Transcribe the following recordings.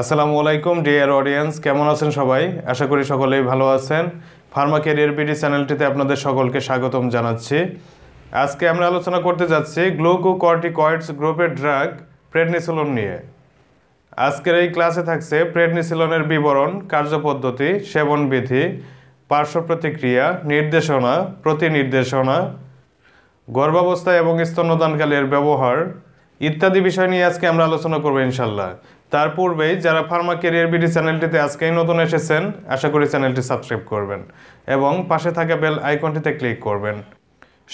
আসসালামু আলাইকুম dear audience, কেমন আছেন সবাই? আশা করি সকলেই ভালো আছেন। ফার্মা ক্যারিয়ার বিডি চ্যানেলটিতে আপনাদের সকলকে স্বাগতম জানাচ্ছি। আজকে আমরা আলোচনা করতে যাচ্ছি গ্লুকোকর্টিকয়েডস গ্রুপের ড্রাগ প্রেডনিসোলন নিয়ে। আজকের এই ক্লাসে থাকছে প্রেডনিসোলনের বিবরণ, কার্যপদ্ধতি, সেবনবিধি, পার্শ্ব প্রতিক্রিয়া, নির্দেশনা, প্রতিনির্দেশনা, গর্ভাবস্থায় এবং স্তন্যদানকালের ব্যবহার ইত্যাদি বিষয় নিয়ে আজকে আমরা আলোচনা করব ইনশাল্লাহ। তার পূর্বেই যারা ফার্মা ক্যারিয়ার বিডি চ্যানেলটিতে আজকেই নতুন এসেছেন, আশা করি চ্যানেলটি সাবস্ক্রাইব করবেন এবং পাশে থাকা বেল আইকনটিতে ক্লিক করবেন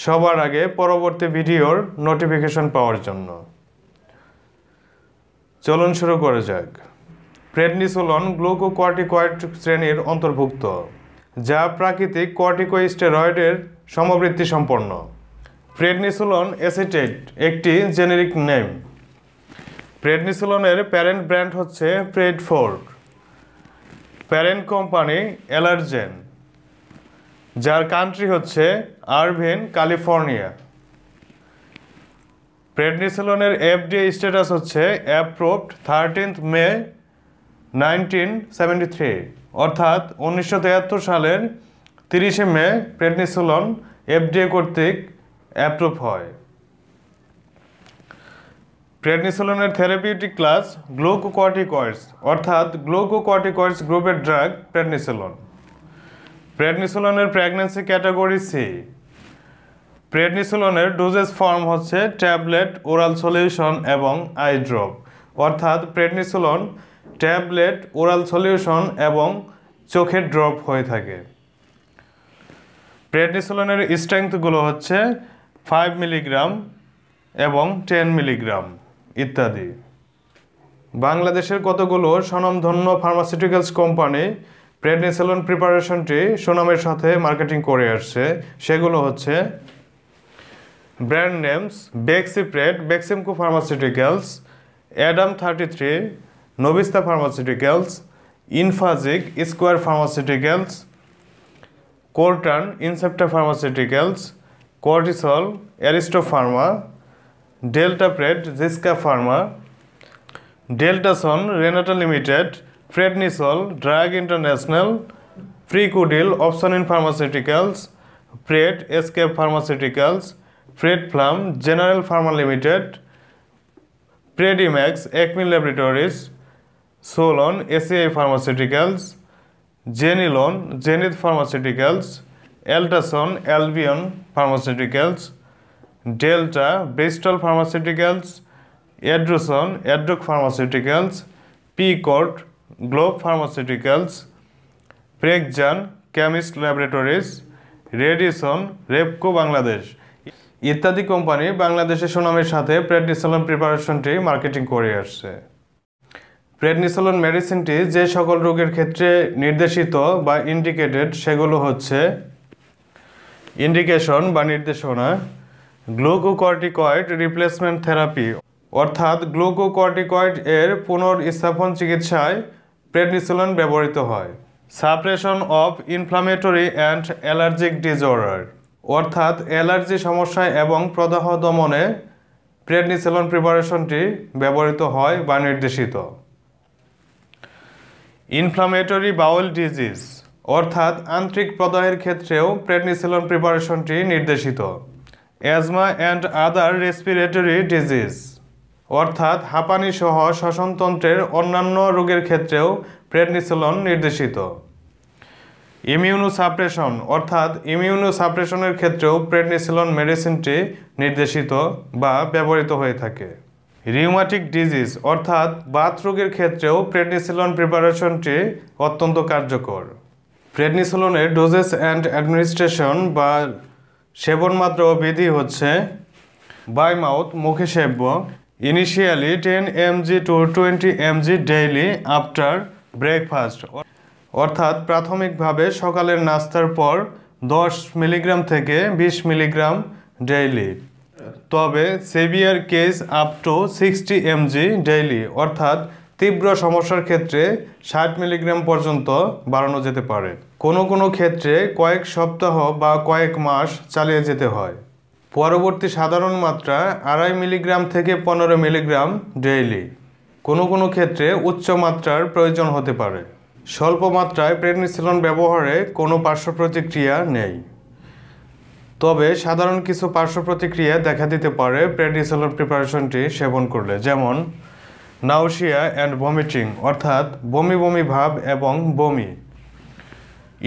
সবার আগে পরবর্তী ভিডিওর নোটিফিকেশন পাওয়ার জন্য। চলুন শুরু করা যাক। প্রেডনিসোলন গ্লুকোকর্টিকয়েড শ্রেণীর অন্তর্ভুক্ত, যা প্রাকৃতিক কর্টিকোস্টেরয়েডের সমবৃত্তি সম্পন্ন। প্রেডনিসোলন অ্যাসিটেট একটি জেনেরিক নেম। প্রেডনিসোলনের প্যারেন্ট ব্র্যান্ড হচ্ছে prayed fort, parent company Allergan, যার কান্ট্রি হচ্ছে আরভিন, ক্যালিফোর্নিয়া। প্রেডনিসোলনের এফডিএ স্ট্যাটাস হচ্ছে অ্যাপ্রুভড 13 মে 1973, অর্থাৎ 1973 সালের 30 মে প্রেডনিসোলন এফডিএ কর্তৃক অ্যাপ্রুভ হয়। প্রেডনিসোলনের থেরাপিউটিক ক্লাস গ্লুকোকর্টিকয়েডস, অর্থাৎ গ্লুকোকর্টিকয়েডস গ্রুপের ড্রাগ প্রেডনিসোলন। প্রেডনিসোলনের প্রেগন্যান্সি ক্যাটাগরি সি। প্রেডনিসোলনের ডোজেস ফর্ম হচ্ছে ট্যাবলেট, ওরাল সলিউশন এবং আই ড্রপ, অর্থাৎ প্রেডনিসোলন ট্যাবলেট, ওরাল সলিউশন এবং চোখের ড্রপ হয়ে থাকে। প্রেডনিসোলনের স্ট্রেংথগুলো হচ্ছে 5 মিলিগ্রাম এবং 10 মিলিগ্রাম ইত্যাদি। বাংলাদেশের কতগুলো স্বনামধন্য ফার্মাসিউটিক্যালস কোম্পানি প্রেডনিসোলন প্রিপারেশনটি সুনামের সাথে মার্কেটিং করে আসছে, সেগুলো হচ্ছে brand names: Bexiprep, Beximco Pharmaceuticals, Adam 33, Novista Pharmaceuticals, ইনফাজিক, Square Pharmaceuticals, Cortan, Incepta Pharmaceuticals, Cortisol, Aristopharma, Delta Pred, Ziska Pharma, Deltason, Renata Limited, Prednisol, Drug International, প্রিকুডিল, Opsonin Pharmaceuticals, Pred, SK Pharmaceuticals, Pred Flam, General Pharma Limited, Predimax, Acme Laboratories, Solon, SCI Pharmaceuticals, জেনিলন, Zenith Pharmaceuticals, Eltason, Albion Pharmaceuticals, Delta, Bristol Pharmaceuticals, Edrosone, Edruc Pharmaceuticals, Picot, Globe Pharmaceuticals, প্রেকজান, Chemist Laboratories, Radisson, Rephco Bangladesh ইত্যাদি company বাংলাদেশের সুনামের সাথে prednisolone প্রিপারেশনটি marketing করে আসছে। Prednisolone মেডিসিনটি যে সকল রোগের ক্ষেত্রে নির্দেশিত বা ইন্ডিকেটেড, সেগুলো হচ্ছে: ইন্ডিকেশন বা নির্দেশনা, গ্লুকোকর্টিকয়েড রিপ্লেসমেন্ট থেরাপি, অর্থাৎ গ্লুকোকর্টিকয়েড এর পুনর্স্থাপন চিকিৎসায় প্রেডনিসোলন ব্যবহৃত হয়। Suppression of inflammatory and allergic disorder, অর্থাৎ অ্যালার্জি সমস্যায় এবং প্রদাহ দমনে প্রেডনিসোলন প্রিপারেশনটি ব্যবহৃত হয় বা নির্দেশিত। ইনফ্লামেটরি বাউল ডিজিজ, অর্থাৎ আন্ত্রিক প্রদাহের ক্ষেত্রেও প্রেডনিসোলন প্রিপারেশনটি নির্দেশিত। Asthma and other respiratory disease, অর্থাৎ হাঁপানি সহ শ্বসনতন্ত্রের অন্যান্য রোগের ক্ষেত্রেও প্রেডনিসোলন নির্দেশিত। ইমিউনোসাপ্রেশন, অর্থাৎ ইমিউনোসাপ্রেশনের ক্ষেত্রেও প্রেডনিসোলন মেডিসিনটি নির্দেশিত বা ব্যবহৃত হয়ে থাকে। রিউমাটিক ডিজিজ, অর্থাৎ বাত রোগের ক্ষেত্রেও প্রেডনিসোলন প্রিপারেশনটি অত্যন্ত কার্যকর। প্রেডনিসোলনের ডোজেস অ্যান্ড অ্যাডমিনিস্ট্রেশন বা সেবনমাত্রা ও বিধি হচ্ছে: বাই মাউথ, মুখে সেব্য, initially 10 mg to 20 mg daily after breakfast, অর্থাৎ প্রাথমিকভাবে সকালের নাস্তার পর 10 মিলিগ্রাম থেকে 20 মিলিগ্রাম ডেইলি, তবে severe case up to 60 mg daily, অর্থাৎ তীব্র সমস্যার ক্ষেত্রে 60 মিলিগ্রাম পর্যন্ত বাড়ানো যেতে পারে। কোনো কোনো ক্ষেত্রে কয়েক সপ্তাহ বা কয়েক মাস চালিয়ে যেতে হয়। পরবর্তী সাধারণ মাত্রা 2.5 মিলিগ্রাম থেকে 15 মিলিগ্রাম ডেইলি। কোনো কোনো ক্ষেত্রে উচ্চ মাত্রার প্রয়োজন হতে পারে। স্বল্প মাত্রায় প্রেডনিসলন ব্যবহারে কোনো পার্শ্ব প্রতিক্রিয়া নেই, তবে সাধারণ কিছু পার্শ্ব প্রতিক্রিয়া দেখা দিতে পারে প্রেডনিসলন প্রিপারেশনটি সেবন করলে, যেমন নাউসিয়া অ্যান্ড ভমিটিং অর্থাৎ বমি বমি ভাব এবং বমি,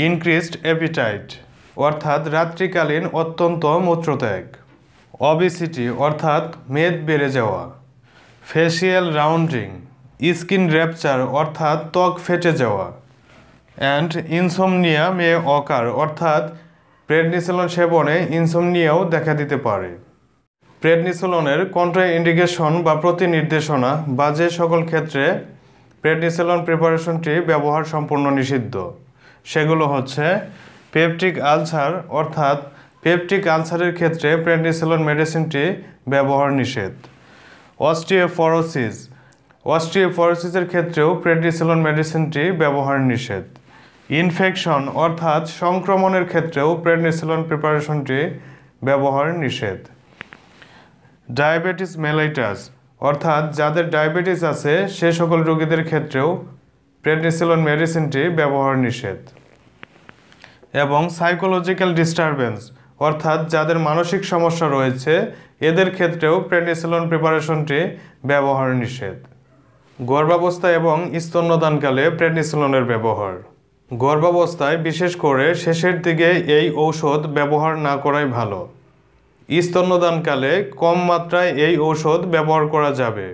ইনক্রিজড অ্যাপিটাইট অর্থাৎ রাত্রিকালীন অত্যন্ত মূত্রত্যাগ, অবিসিটি অর্থাৎ মেদ বেড়ে যাওয়া, ফেসিয়াল রাউন্ডিং, স্কিন র্যাপচার অর্থাৎ ত্বক ফেটে যাওয়া, অ্যান্ড ইনসমনিয়া মে অকার অর্থাৎ প্রেডনিসলন সেবনে ইনসমনিয়াও দেখা দিতে পারে। প্রেডনিসলনের কন্ট্রাইন্ডিকেশন বা প্রতিনির্দেশনা বা যে সকল ক্ষেত্রে প্রেডনিসলন প্রিপারেশনটি ব্যবহার সম্পূর্ণ নিষিদ্ধ সেগুলো হচ্ছে পেপটিক আলসার অর্থাৎ পেপটিক আলসারের ক্ষেত্রে প্রেডনিসলন মেডিসিনটি ব্যবহার নিষেধ, অস্টিওপরোসিস অস্টিওপরোসিসের ক্ষেত্রেও প্রেডনিসলন মেডিসিনটি ব্যবহার নিষেধ, ইনফেকশন অর্থাৎ সংক্রমণের ক্ষেত্রেও প্রেডনিসলন প্রিপারেশনটি ব্যবহার নিষেধ, ডায়াবেটিস মেলাইটাস অর্থাৎ যাদের ডায়াবেটিস আছে সে সকল রোগীদের ক্ষেত্রেও প্রেডনিসলন মেডিসিনটি ব্যবহার নিষেধ, এবং সাইকোলজিক্যাল ডিস্টারবেন্স অর্থাৎ যাদের মানসিক সমস্যা রয়েছে এদের ক্ষেত্রেও প্রেডনিসলন প্রিপারেশনটি ব্যবহার নিষেধ। গর্ভাবস্থা এবং স্তন্যদানকালে প্রেডনিসলনের ব্যবহার। গর্ভাবস্থায় বিশেষ করে শেষের দিকে এই ঔষধ ব্যবহার না করাই ভালো। স্তন্যদানকালে কম মাত্রায় এই ঔষধ ব্যবহার করা যাবে,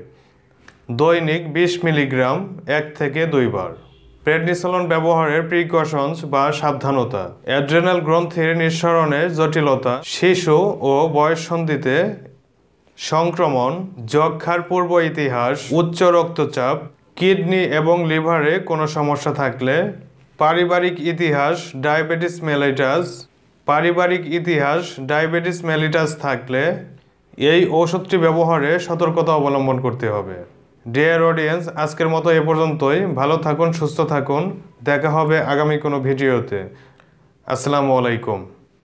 দৈনিক 20 মিলিগ্রাম 1 থেকে 2 বার। প্রেডনিসলন ব্যবহারের প্রিকশনস বা সাবধানতা: অ্যাড্রেনাল গ্রন্থির নিঃসরণে জটিলতা, শিশু ও বয়ঃসন্ধিতে সংক্রমণ, যক্ষার পূর্ব ইতিহাস, উচ্চ রক্তচাপ, কিডনি এবং লিভারে কোনো সমস্যা থাকলে, পারিবারিক ইতিহাস ডায়াবেটিস মেলাইটাস, পারিবারিক ইতিহাস ডায়াবেটিস মেলাইটাস থাকলে এই ঔষধটি ব্যবহারে সতর্কতা অবলম্বন করতে হবে। ডিয়ার অডিয়েন্স, আজকের মতো এ পর্যন্তই। ভালো থাকুন, সুস্থ থাকুন। দেখা হবে আগামী কোনো ভিডিওতে। আসসালামু আলাইকুম।